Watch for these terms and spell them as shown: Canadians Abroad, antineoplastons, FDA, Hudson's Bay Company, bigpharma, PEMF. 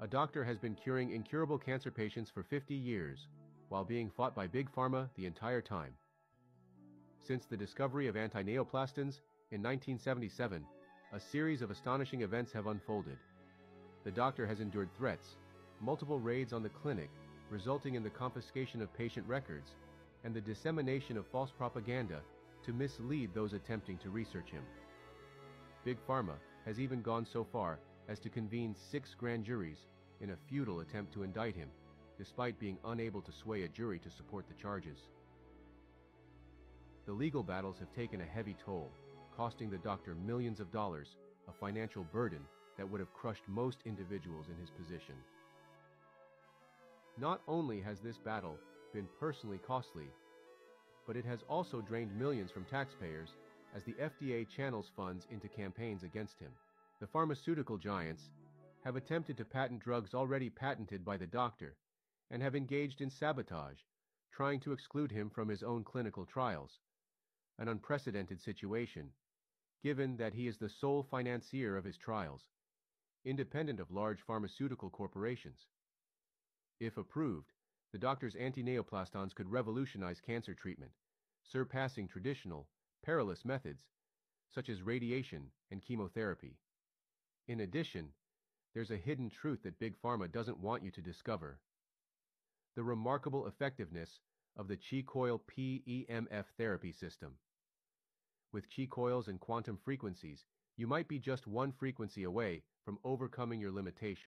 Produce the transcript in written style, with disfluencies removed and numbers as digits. A doctor has been curing incurable cancer patients for 50 years, while being fought by Big Pharma the entire time. Since the discovery of antineoplastons in 1977, a series of astonishing events have unfolded. The doctor has endured threats, multiple raids on the clinic, resulting in the confiscation of patient records, and the dissemination of false propaganda to mislead those attempting to research him. Big Pharma has even gone so far as to convene 6 grand juries in a futile attempt to indict him, despite being unable to sway a jury to support the charges. The legal battles have taken a heavy toll, costing the doctor millions of dollars, a financial burden that would have crushed most individuals in his position. Not only has this battle been personally costly, but it has also drained millions from taxpayers as the FDA channels funds into campaigns against him. The pharmaceutical giants have attempted to patent drugs already patented by the doctor and have engaged in sabotage, trying to exclude him from his own clinical trials. An unprecedented situation, given that he is the sole financier of his trials, independent of large pharmaceutical corporations. If approved, the doctor's antineoplastons could revolutionize cancer treatment, surpassing traditional, perilous methods, such as radiation and chemotherapy. In addition, there's a hidden truth that Big Pharma doesn't want you to discover: the remarkable effectiveness of the Qi coil PEMF therapy system. With Qi coils and quantum frequencies, you might be just one frequency away from overcoming your limitations.